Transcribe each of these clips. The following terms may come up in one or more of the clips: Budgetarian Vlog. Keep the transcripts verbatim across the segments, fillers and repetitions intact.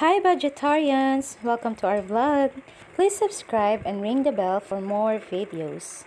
Hi Budgetarians! Welcome to our vlog. Please subscribe and ring the bell for more videos.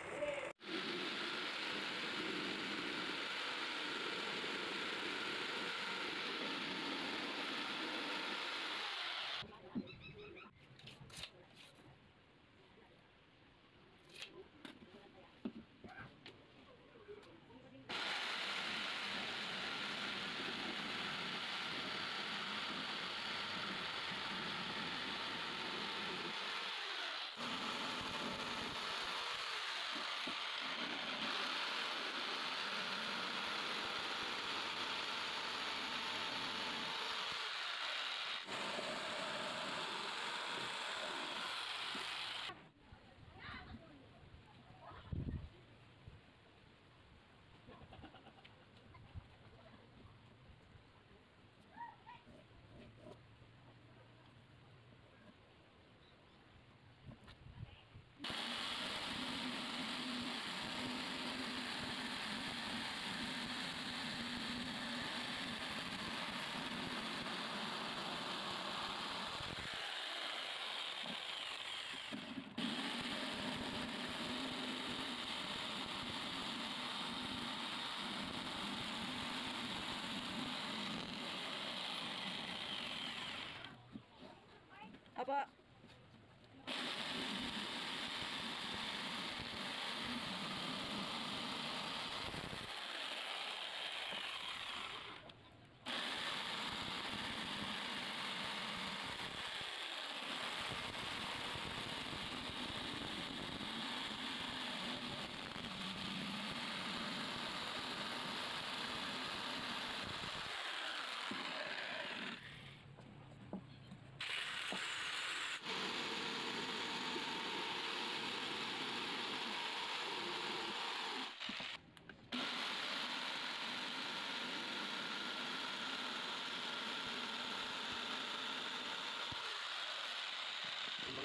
Apa?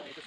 Ito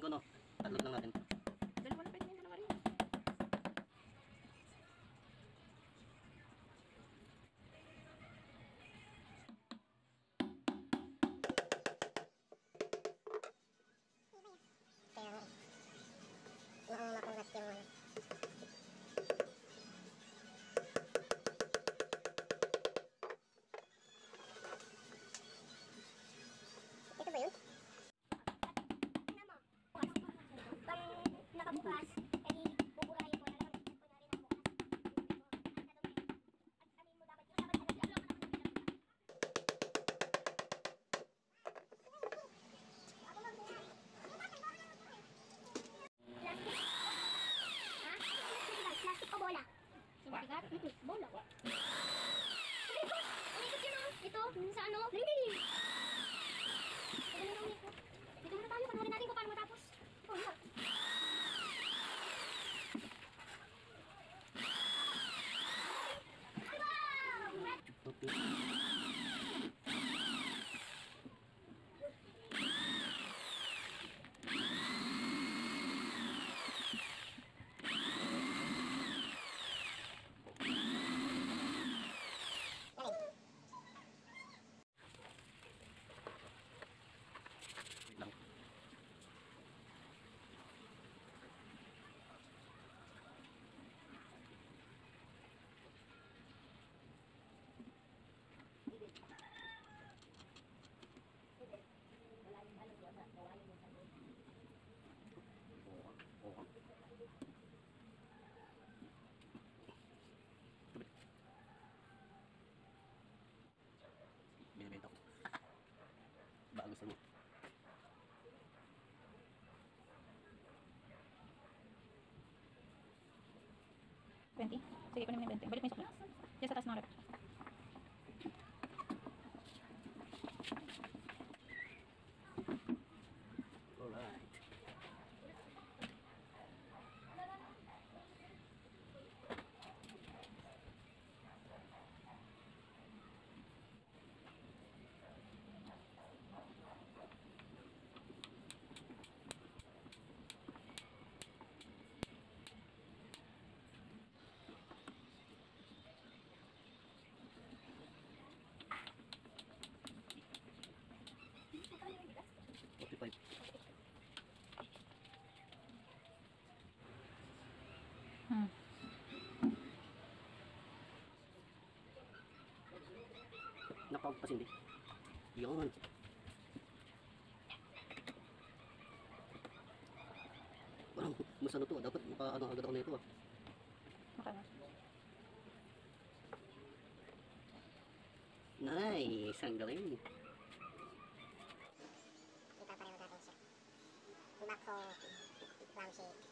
ko, no? Tatlog lang natin. Dalawa na pwede na yung dalawa rin. Kaya ang makulat yung mga. Ito ba yun? Pag nakabukas, ay buburahin ko na lang. Bola. Sinigat? Bola. Umikot! Umikot yun o! Ito, sa ano? Ready! Ito na umikot. Dito muna tayo. Panawarin natin kung paano matapos. Ito, umikot. Album! Binibenta ko. Bago sa loob. twenty? Sige, kunin mo yung twenty. Balik mo yung sukla. Diyan sa taas ng harap. Alright. Like hmm. Napagpasindi yun. Parang mas ano to, dapat makaano agad ako na ito, ah. Okay. Nice, ang galing. Bakso, brown shake.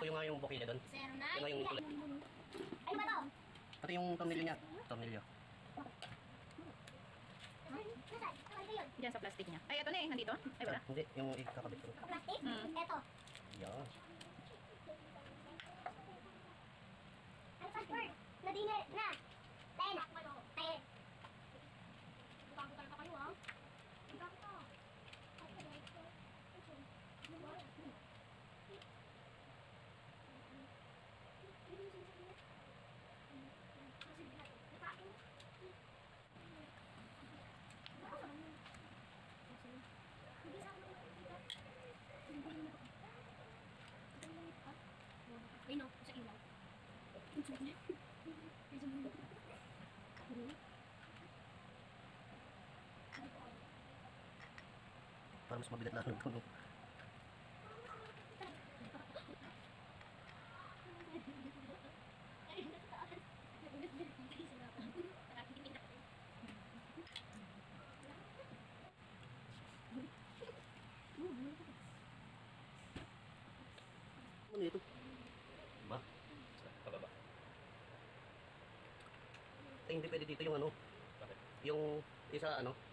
Yung nga yung bukay niya doon. Yung nga yung kulay. Ay, ba daw? Pati yung thumbnail niya. Thumbnail niya. Diyan sa plastic niya. Ay, ito na eh. Nandito? Ay, wala. Hindi. Yung ikakabit ko. Plastic? Ito. Yan. Ang password. Nadingal na. Tayo na. Tayo. Bago talaga kayo, ha? Bago ka. Bago ka. Bago ka. Ay, no, sa ilaw. para mas mabigat lang ang tunog. Ano ito? Diba? Kababa. Ay, hindi pwede dito yung ano. Bakit? Yung isa ano.